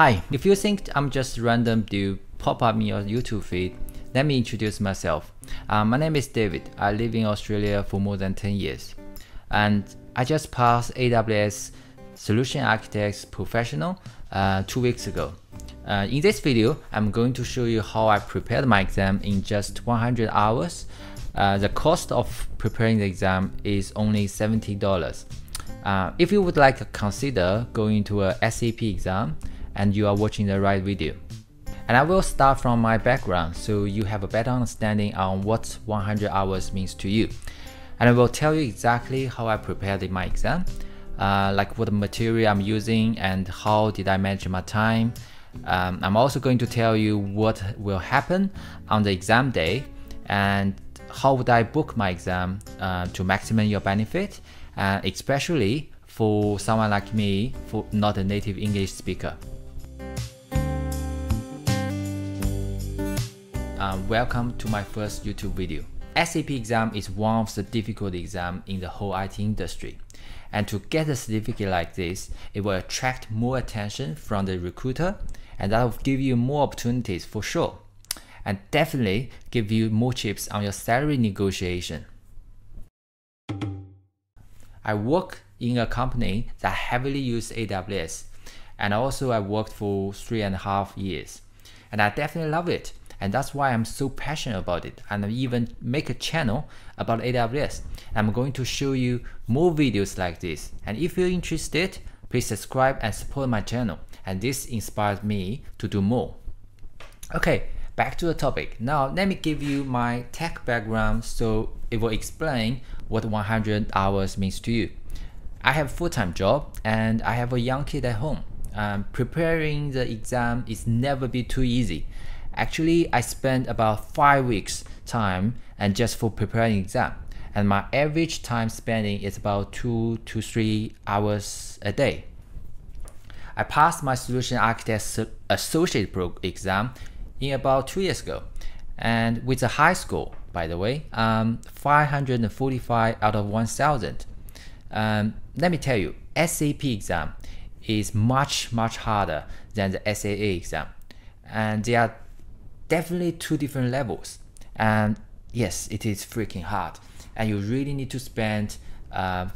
Hi, if you think I'm just random dude pop up in your YouTube feed, let me introduce myself. My name is David. I live in Australia for more than 10 years. And I just passed AWS Solutions Architect Professional 2 weeks ago. In this video, I'm going to show you how I prepared my exam in just 100 hours. The cost of preparing the exam is only $70. If you would like to consider going to a SAP exam, and you are watching the right video. And I will start from my background so you have a better understanding on what 100 hours means to you. And I will tell you exactly how I prepared my exam, like what material I'm using and how did I manage my time. I'm also going to tell you what will happen on the exam day and how would I book my exam to maximize your benefit, especially for someone like me, for not a native English speaker. Welcome to my first YouTube video. SAP exam is one of the difficult exams in the whole IT industry. And to get a certificate like this, it will attract more attention from the recruiter, and that will give you more opportunities for sure. And definitely give you more chips on your salary negotiation. I work in a company that heavily uses AWS, and also I worked for 3.5 years. And I definitely love it. And that's why I'm so passionate about it, and I even make a channel about AWS. I'm going to show you more videos like this, and if you're interested, please subscribe and support my channel, and this inspires me to do more. Okay, back to the topic. Now let me give you my tech background so it will explain what 100 hours means to you. I have a full-time job and I have a young kid at home. Preparing the exam is never be too easy. Actually, I spent about 5 weeks time and just for preparing exam, and my average time spending is about 2 to 3 hours a day. I passed my Solution Architect Associate exam in about 2 years ago, and with a high score, by the way, 545 out of 1,000. Let me tell you, SAP exam is much harder than the SAA exam, and they are definitely two different levels, and yes, it is freaking hard, and you really need to spend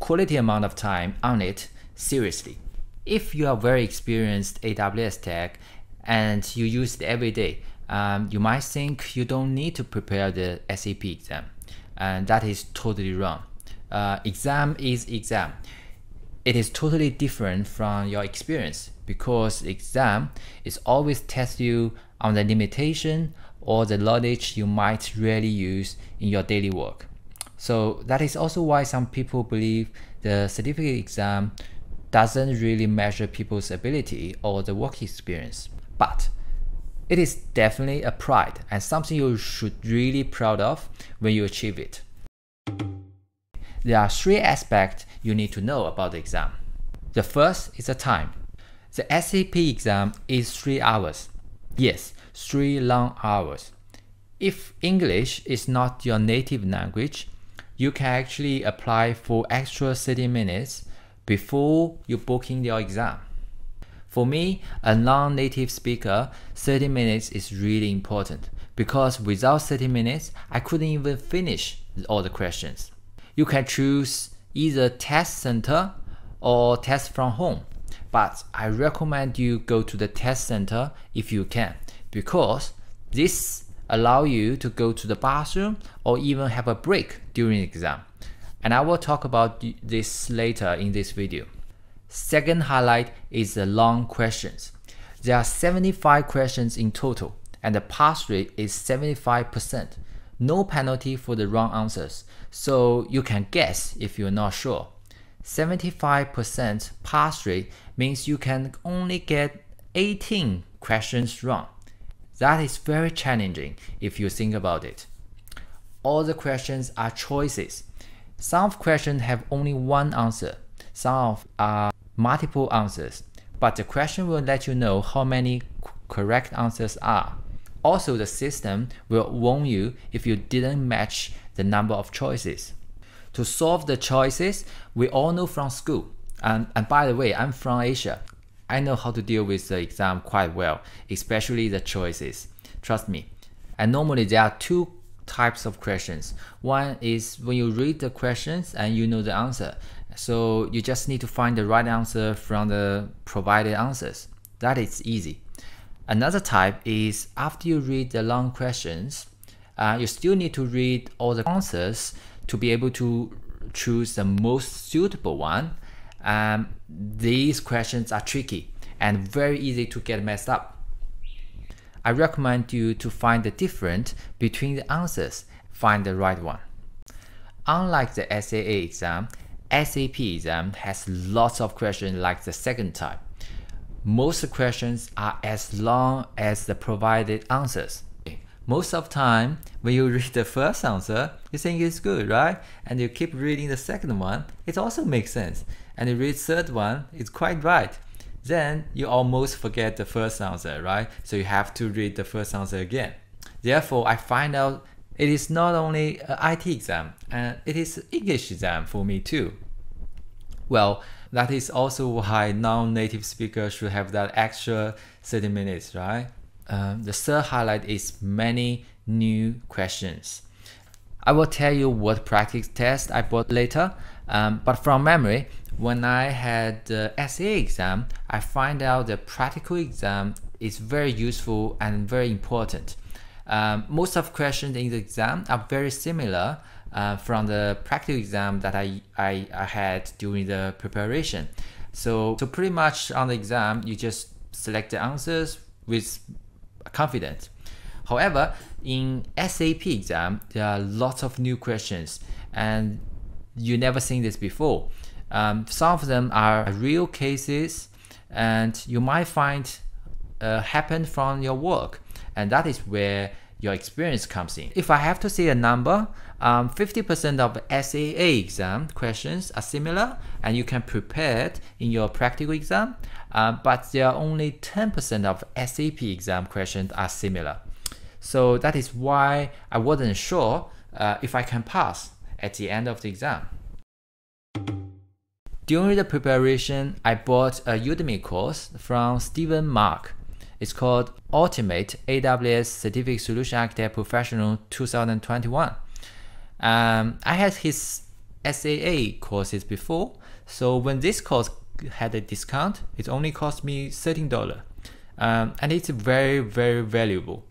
quality amount of time on it seriously. If you are very experienced AWS tech and you use it every day, you might think you don't need to prepare the SAP exam, and that is totally wrong. Exam is exam. It is totally different from your experience, because exam is always test you on the limitation or the knowledge you might really use in your daily work. So that is also why some people believe the certificate exam doesn't really measure people's ability or the work experience. But it is definitely a pride and something you should really be proud of when you achieve it. There are three aspects you need to know about the exam. The first is the time. The SAP exam is 3 hours. Yes, 3 long hours. If English is not your native language, you can actually apply for extra 30 minutes before you booking your exam. For me, a non-native speaker, 30 minutes is really important, because without 30 minutes, I couldn't even finish all the questions. You can choose either test center or test from home, but I recommend you go to the test center if you can, because this allows you to go to the bathroom or even have a break during the exam. And I will talk about this later in this video. Second highlight is the long questions. There are 75 questions in total, and the pass rate is 75%. No penalty for the wrong answers, so you can guess if you're not sure. 75% pass rate means you can only get 18 questions wrong. That is very challenging if you think about it. All the questions are choices. Some questions have only one answer, some are multiple answers, but the question will let you know how many correct answers are. Also, the system will warn you if you didn't match the number of choices. To solve the choices, we all know from school. And by the way, I'm from Asia. I know how to deal with the exam quite well, especially the choices. Trust me. And normally there are two types of questions. One is when you read the questions and you know the answer. So you just need to find the right answer from the provided answers. That is easy. Another type is after you read the long questions, you still need to read all the answers to be able to choose the most suitable one. These questions are tricky and very easy to get messed up. I recommend you to find the difference between the answers, find the right one. Unlike the SAA exam, SAP exam has lots of questions like the second type. Most questions are as long as the provided answers. Most of the time, when you read the first answer, you think it's good, right? And you keep reading the second one, it also makes sense. And you read third one, it's quite right. Then you almost forget the first answer, right? So you have to read the first answer again. Therefore, I find out it is not only an IT exam, and it is an English exam for me too. Well, that is also why non-native speakers should have that extra 30 minutes, right? The third highlight is many new questions. I will tell you what practice test I bought later, but from memory, when I had the SA exam, I find out the practical exam is very useful and very important. Most of questions in the exam are very similar from the practical exam that I had during the preparation. So pretty much on the exam, you just select the answers with confidence. However, in SAP exam, there are lots of new questions and you never seen this before. Some of them are real cases and you might find happen from your work, and that is where your experience comes in. If I have to say a number, 50% of SAA exam questions are similar and you can prepare it in your practical exam, but there are only 10% of SAP exam questions are similar. So that is why I wasn't sure if I can pass at the end of the exam. During the preparation, I bought a Udemy course from Stephen Mark. It's called Ultimate AWS Certificate Solution Architect Professional 2021. I had his SAA courses before, so when this course had a discount, it only cost me $13, and it's very, very valuable.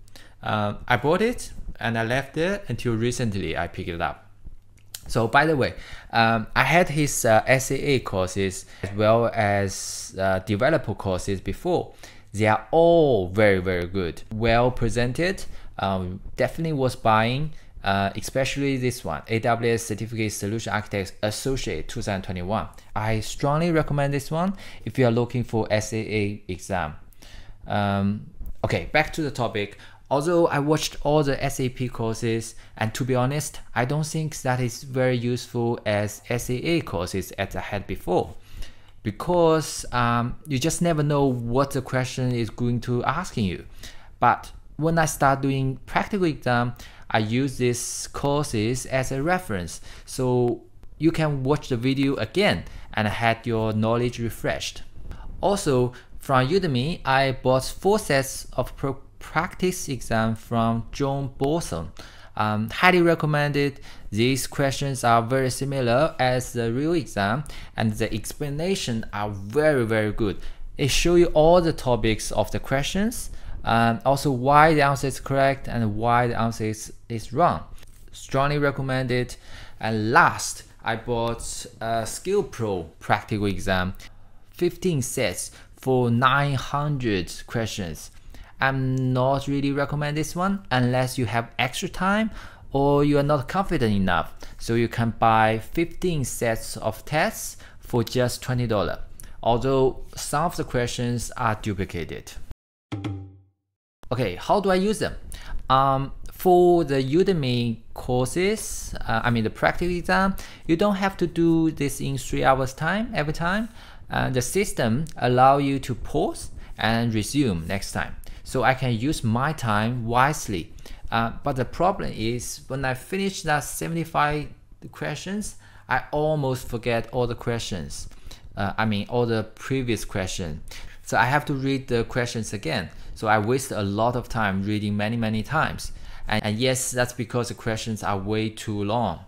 I bought it and I left it until recently I picked it up. So by the way, I had his SAA courses as well as developer courses before. They are all very, very good, well presented. Definitely worth buying, especially this one, AWS Certificate Solution Architect Associate 2021. I strongly recommend this one if you are looking for SAA exam. Okay, back to the topic. Although I watched all the SAP courses, and to be honest, I don't think that is very useful as SAA courses as I had before, because you just never know what the question is going to asking you. But when I start doing practical exam, I use these courses as a reference, so you can watch the video again and had your knowledge refreshed. Also, from Udemy, I bought 4 sets of practice exam from John Boson. Highly recommended. These questions are very similar as the real exam and the explanation are very, very good. It shows you all the topics of the questions, also why the answer is correct and why the answer is wrong. Strongly recommended. And last, I bought a Skill Pro practical exam, 15 sets for 900 questions. I'm not really recommend this one unless you have extra time or you are not confident enough. So you can buy 15 sets of tests for just $20, although some of the questions are duplicated. Okay, how do I use them? For the Udemy courses, I mean the practical exam, you don't have to do this in 3 hours time every time. The system allows you to pause and resume next time. So I can use my time wisely. But the problem is when I finish that 75 questions, I almost forget all the questions. I mean all the previous questions. So I have to read the questions again. So I waste a lot of time reading many times. And yes, that's because the questions are way too long.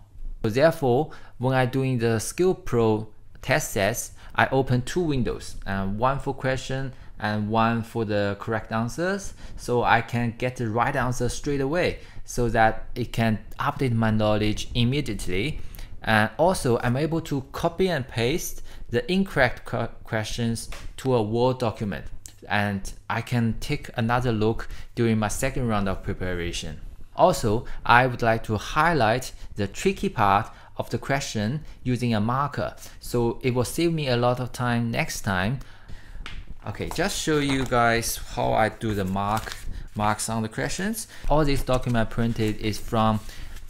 So therefore, when I'm doing the Skill Pro test sets, I open two windows, one for question and one for the correct answers, so I can get the right answer straight away so that it can update my knowledge immediately. And also, I'm able to copy and paste the incorrect questions to a Word document, and I can take another look during my second round of preparation. Also, I would like to highlight the tricky part of the question using a marker, so it will save me a lot of time next time. Okay, just show you guys how I do the marks on the questions. All this document printed is from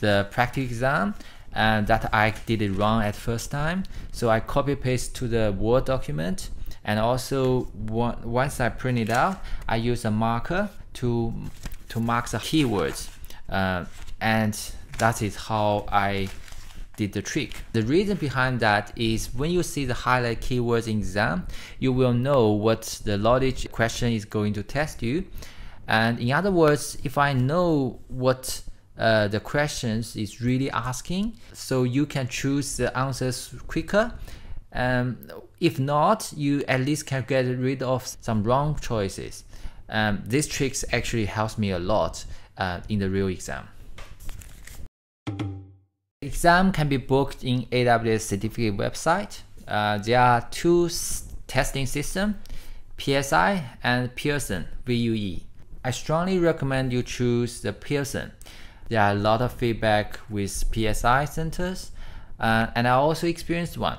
the practice exam, and that I did it wrong at first time. So I copy paste to the Word document, and also once I print it out, I use a marker to mark the keywords, and that is how I did the trick. The reason behind that is when you see the highlight keywords in exam, you will know what the knowledge question is going to test you. And in other words, if I know what the questions is really asking, so you can choose the answers quicker. If not, you at least can get rid of some wrong choices. This trick actually helps me a lot in the real exam. Exam can be booked in AWS certificate website. There are two testing systems, PSI and Pearson VUE. I strongly recommend you choose the Pearson. There are a lot of feedback with PSI centers, and I also experienced one.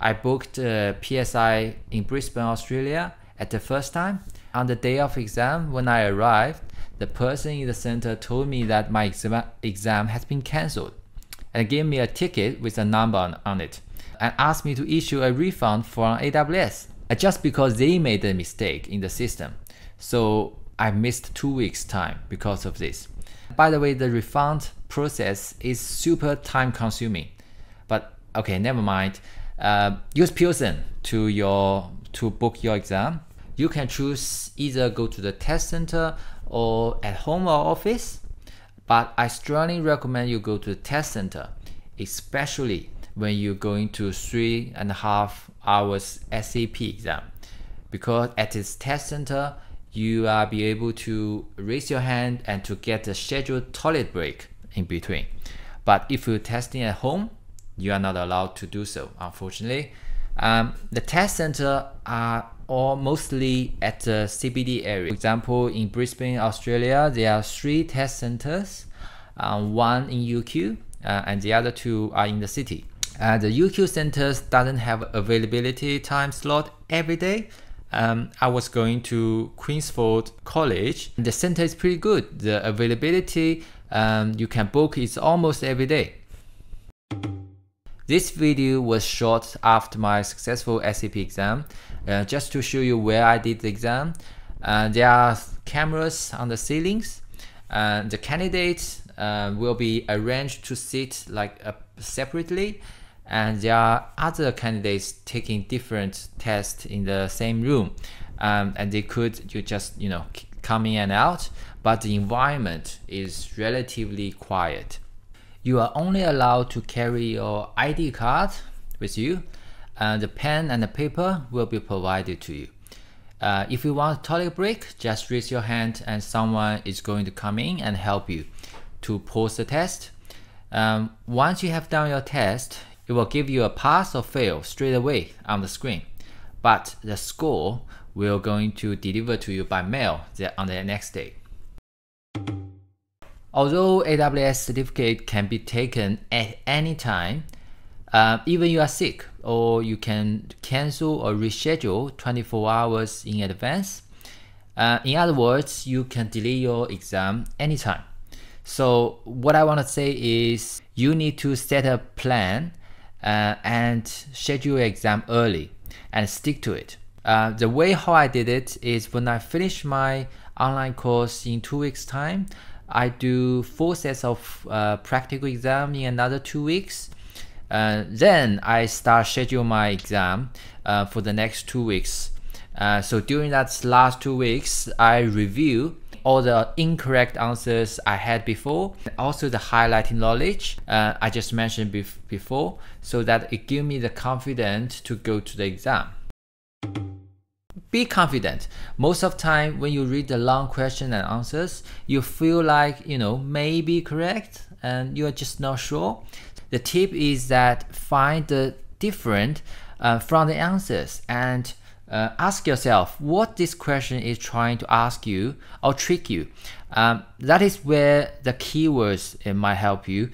I booked PSI in Brisbane, Australia at the first time. On the day of exam, when I arrived, the person in the center told me that my exam has been cancelled, and gave me a ticket with a number on it, and asked me to issue a refund from AWS just because they made a mistake in the system. So I missed 2 weeks time because of this. By the way, the refund process is super time consuming, but okay, never mind. Use Pearson to book your exam. You can choose either go to the test center or at home or office, but I strongly recommend you go to the test center, especially when you're going to 3.5 hours SAP exam, because at this test center, you are be able to raise your hand and to get a scheduled toilet break in between. But if you're testing at home, you are not allowed to do so, unfortunately. The test center are all mostly at the CBD area. For example, in Brisbane, Australia, there are 3 test centers, one in UQ, and the other 2 are in the city. The UQ centers doesn't have availability time slot every day. I was going to Queensford College. The center is pretty good. The availability you can book is almost every day. This video was shot after my successful SAP exam, just to show you where I did the exam. There are cameras on the ceilings, and the candidates will be arranged to sit like separately, and there are other candidates taking different tests in the same room, and they could you just come in and out, but the environment is relatively quiet. You are only allowed to carry your ID card with you, and the pen and the paper will be provided to you. If you want a toilet break, just raise your hand and someone is going to come in and help you to pause the test. Once you have done your test, it will give you a pass or fail straight away on the screen, but the score will going to deliver to you by mail on the next day. Although AWS certificate can be taken at any time, even you are sick, or you can cancel or reschedule 24 hours in advance. In other words, you can delay your exam anytime. So what I want to say is you need to set a plan and schedule your exam early and stick to it. The way how I did it is when I finish my online course in 2 weeks time, I do 4 sets of practical exam in another 2 weeks. Then I start schedule my exam for the next 2 weeks. So during that last 2 weeks, I review all the incorrect answers I had before, also the highlighting knowledge I just mentioned before, so that it gives me the confidence to go to the exam. Be confident. Most of the time when you read the long question and answers, you feel like, you know, maybe correct and you're just not sure. The tip is that find the different from the answers and ask yourself what this question is trying to ask you or trick you. That is where the keywords might help you.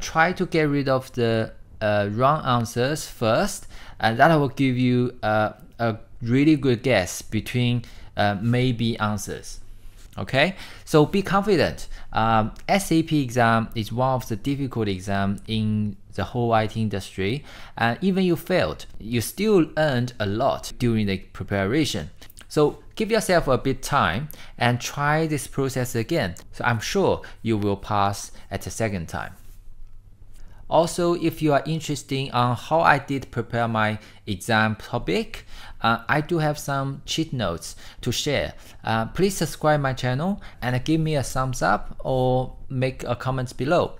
Try to get rid of the wrong answers first, and that will give you a really good guess between maybe answers. Okay, so be confident. SAP exam is one of the difficult exams in the whole IT industry, and even you failed, you still earned a lot during the preparation. So give yourself a bit time and try this process again. So I'm sure you will pass at the second time. Also, if you are interested on how I did prepare my exam topic, I do have some cheat notes to share. Please subscribe my channel and give me a thumbs up or make a comment below.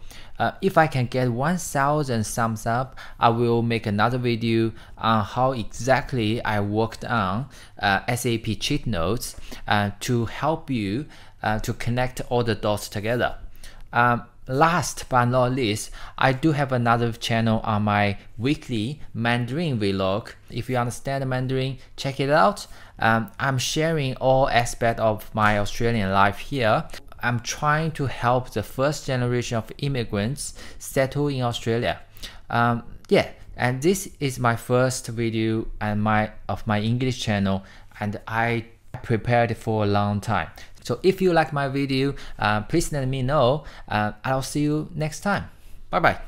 If I can get 1,000 thumbs up, I will make another video on how exactly I worked on SAP cheat notes to help you to connect all the dots together. Last but not least, I do have another channel on my weekly Mandarin vlog. If you understand Mandarin, check it out. I'm sharing all aspects of my Australian life here. I'm trying to help the first generation of immigrants settle in Australia. Yeah, and this is my first video and of my English channel, and I prepared for a long time. So if you like my video, please let me know. I'll see you next time. Bye bye.